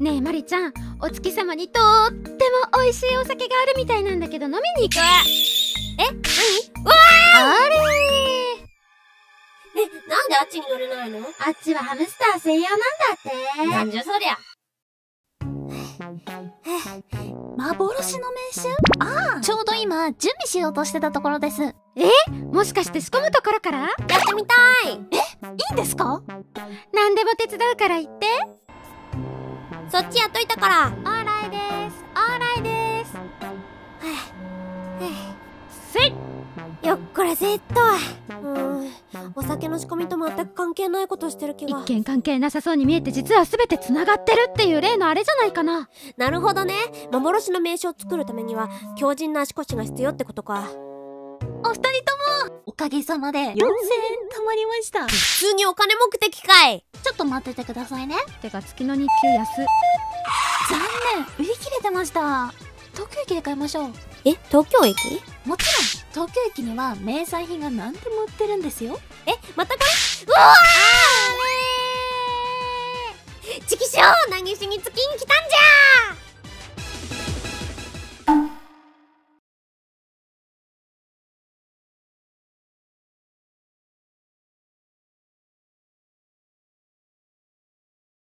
ねえまりちゃん、お月様にとーっても美味しいお酒があるみたいなんだけど飲みに行く？え？何？わー！あれー！え、なんであっちに乗れないの？あっちはハムスター専用なんだって。なんじゃそりゃ。幻の名酒？ああ、ちょうど今準備しようとしてたところです。え、もしかして仕込むところから？やってみたい。え、いいんですか？何でも手伝うから言って。そっちやっといたから。オーライです、オーライです。せいよっこら絶対。お酒の仕込みと全く関係ないことしてる気が。一見関係なさそうに見えて実は全てつながってるっていう例のあれじゃないかな。なるほどね。幻の名所を作るためには強靭な足腰が必要ってことか。お二人ともおかげさまで4000円貯まりました。普通にお金目的かい。ちょっと待っててくださいね。てか月の日給安。残念、売り切れてました。東京駅で買いましょう。え、東京駅？もちろん東京駅には名産品が何でも売ってるんですよ。え、またこれ？うわー！ちきしょう、何しに月に来たんじゃー。